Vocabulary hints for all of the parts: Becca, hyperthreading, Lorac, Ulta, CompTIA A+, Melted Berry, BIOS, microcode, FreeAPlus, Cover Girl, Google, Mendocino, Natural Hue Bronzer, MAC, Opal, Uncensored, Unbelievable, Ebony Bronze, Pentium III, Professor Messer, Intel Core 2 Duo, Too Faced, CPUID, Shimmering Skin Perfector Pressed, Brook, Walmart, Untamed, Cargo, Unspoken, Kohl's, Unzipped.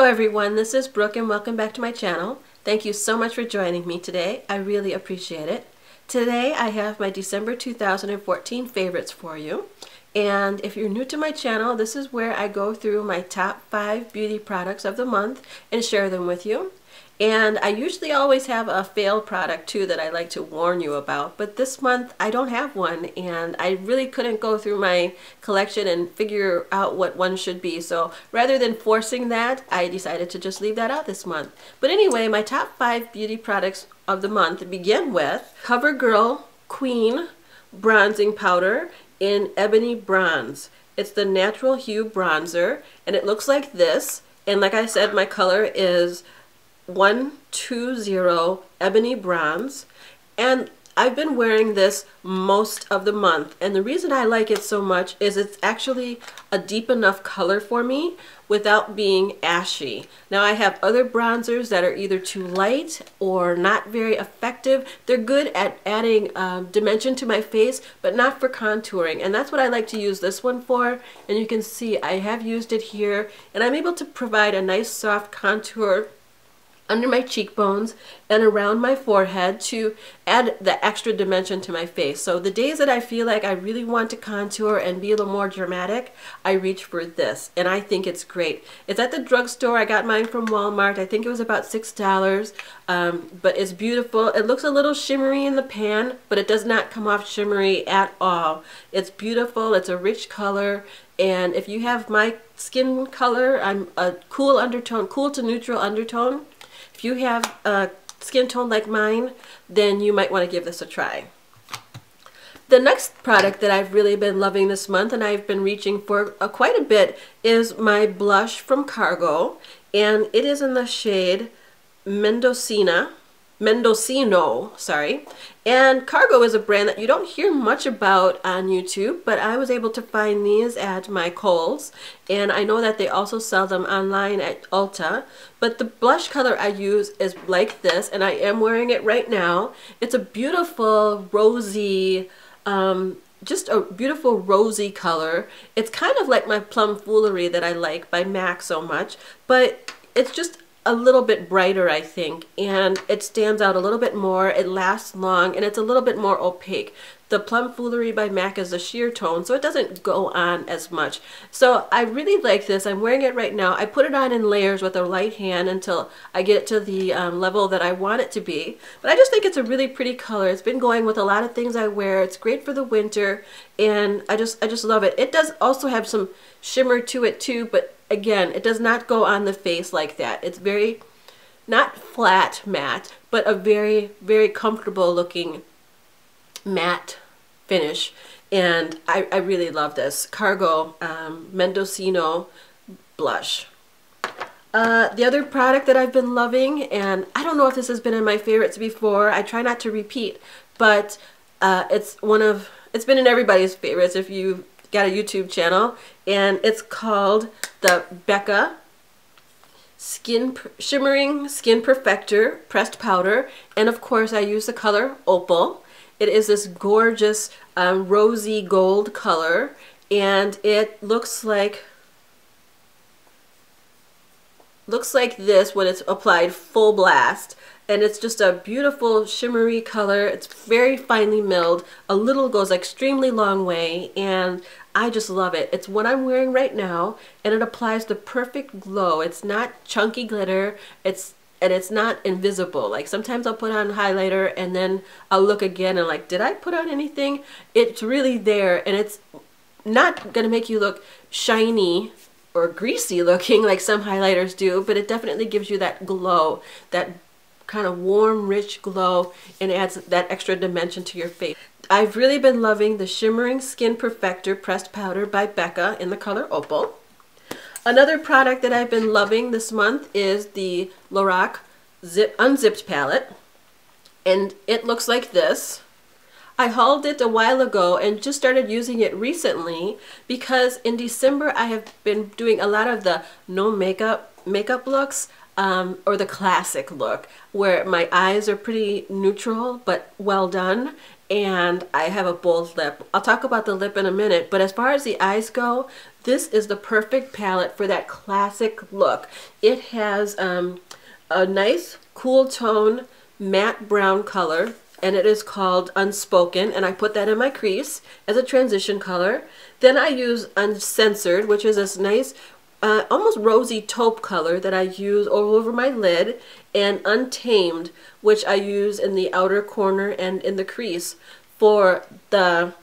Hello everyone, this is Brooke and welcome back to my channel. Thank you so much for joining me today. I really appreciate it. Today I have my December 2014 favorites for you. And if you're new to my channel, this is where I go through my top 5 beauty products of the month and share them with you. And I usually always have a fail product too that I like to warn you about, but this month I don't have one and I really couldn't go through my collection and figure out what one should be. So rather than forcing that, I decided to just leave that out this month. But anyway, my top 5 beauty products of the month begin with Cover Girl Queen Bronzing Powder in Ebony Bronze. It's the Natural Hue Bronzer and it looks like this. And like I said, my color is 120 Ebony Bronze, and I've been wearing this most of the month, and the reason I like it so much is it's actually a deep enough color for me without being ashy. Now I have other bronzers that are either too light or not very effective. They're good at adding dimension to my face, but not for contouring, and that's what I like to use this one for. And you can see I have used it here, and I'm able to provide a nice soft contour under my cheekbones and around my forehead to add the extra dimension to my face. So the days that I feel like I really want to contour and be a little more dramatic, I reach for this, and I think it's great. It's at the drugstore. I got mine from Walmart. I think it was about $6, but it's beautiful. It looks a little shimmery in the pan, but it does not come off shimmery at all. It's beautiful. It's a rich color. And if you have my skin color, I'm a cool undertone, cool to neutral undertone. If you have a skin tone like mine, then you might want to give this a try. The next product that I've really been loving this month, and I've been reaching for quite a bit, is my blush from Cargo, and it is in the shade Mendocino. And Cargo is a brand that you don't hear much about on YouTube, but I was able to find these at my Kohl's, and I know that they also sell them online at Ulta. But the blush color I use is like this, and I am wearing it right now. It's a beautiful rosy, just a beautiful rosy color. It's kind of like my Plum Foolery that I like by MAC so much, but it's just a little bit brighter, I think, and it stands out a little bit more. It lasts long, and it's a little bit more opaque. The Plum Foolery by MAC is a sheer tone, so it doesn't go on as much. So I really like this. I'm wearing it right now. I put it on in layers with a light hand until I get it to the level that I want it to be. But I just think it's a really pretty color. It's been going with a lot of things I wear. It's great for the winter, and I just love it. It does also have some shimmer to it too, but again, it does not go on the face like that. It's very, not flat matte, but a very, very comfortable looking matte finish. And I really love this Cargo Mendocino blush. The other product that I've been loving, and I don't know if this has been in my favorites before, I try not to repeat, but it's been in everybody's favorites if you've got a YouTube channel, and it's called the Becca Shimmering Skin Perfector Pressed Powder, and of course I use the color Opal. It is this gorgeous rosy gold color, and it looks like this when it's applied full blast. And it's just a beautiful shimmery color. It's very finely milled. A little goes extremely long way, and I just love it. It's what I'm wearing right now, and it applies the perfect glow. It's not chunky glitter, and it's not invisible. Like sometimes I'll put on highlighter and then I'll look again and like, did I put on anything? It's really there, and it's not gonna make you look shiny or greasy looking like some highlighters do, but it definitely gives you that glow, that kind of warm, rich glow, and adds that extra dimension to your face. I've really been loving the Shimmering Skin Perfector Pressed Powder by Becca in the color Opal. Another product that I've been loving this month is the Lorac Unzipped palette, and it looks like this. I hauled it a while ago and just started using it recently because in December I have been doing a lot of the no makeup looks, or the classic look where my eyes are pretty neutral but well done, and I have a bold lip. I'll talk about the lip in a minute, but as far as the eyes go, This is the perfect palette for that classic look. It has a nice cool tone matte brown color, and it is called Unspoken, and I put that in my crease as a transition color. Then I use Uncensored, which is this nice almost rosy taupe color that I use all over my lid, and Untamed, which I use in the outer corner and in the crease for the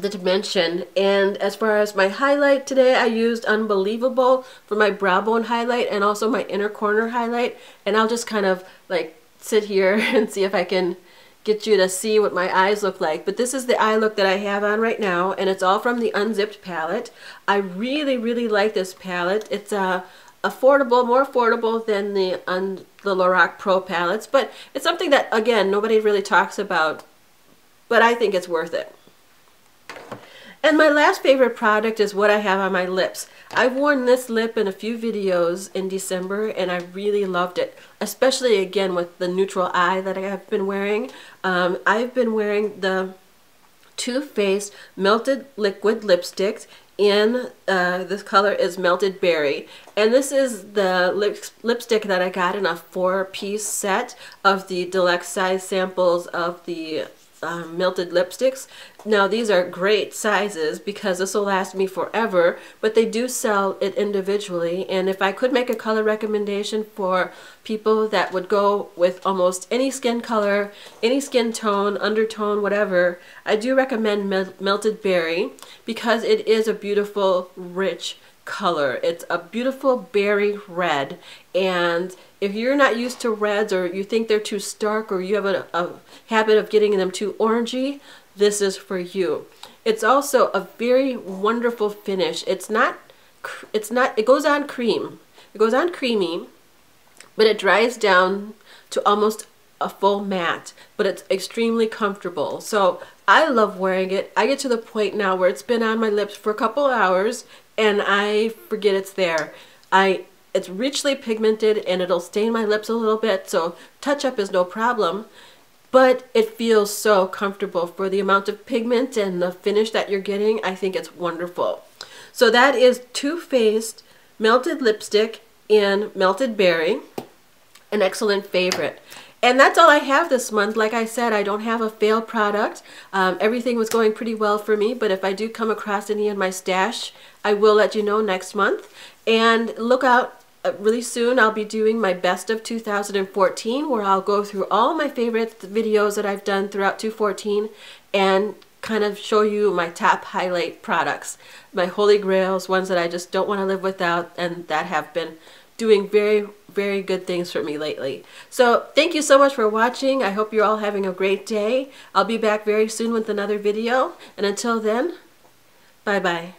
dimension. And as far as my highlight today, I used Unbelievable for my brow bone highlight and also my inner corner highlight. And I'll just kind of like sit here and see if I can get you to see what my eyes look like. But this is the eye look that I have on right now, and it's all from the Unzipped palette. I really, really like this palette. It's affordable, more affordable than the Lorac Pro palettes, but it's something that, again, nobody really talks about, but I think it's worth it. And my last favorite product is what I have on my lips. I've worn this lip in a few videos in December, and I really loved it, especially again with the neutral eye that I have been wearing. I've been wearing the Too Faced Melted Liquid Lipsticks in, this color is Melted Berry. And this is the lipstick that I got in a 4-piece set of the deluxe size samples of the melted lipsticks. Now these are great sizes because this will last me forever, but they do sell it individually. And if I could make a color recommendation for people that would go with almost any skin color, any skin tone, undertone, whatever, I do recommend Melted Berry because it is a beautiful, rich color. It's a beautiful berry red, and if you're not used to reds, or you think they're too stark, or you have a habit of getting them too orangey, this is for you. It's also a very wonderful finish. It goes on cream. It goes on creamy, but it dries down to almost a full matte, but it's extremely comfortable. So I love wearing it. I get to the point now where it's been on my lips for a couple hours and I forget it's there. It's richly pigmented and it'll stain my lips a little bit, so touch-up is no problem, but it feels so comfortable for the amount of pigment and the finish that you're getting. I think it's wonderful. So that is Too Faced Melted Lipstick in Melted Berry, an excellent favorite. And that's all I have this month. Like I said, I don't have a fail product. Everything was going pretty well for me, but if I do come across any in my stash, I will let you know next month. And look out, really soon I'll be doing my best of 2014, where I'll go through all my favorite videos that I've done throughout 2014 and kind of show you my top highlight products, my holy grails, ones that I just don't want to live without and that have been doing very, very good things for me lately. So thank you so much for watching. I hope you're all having a great day. I'll be back very soon with another video, and until then, bye-bye.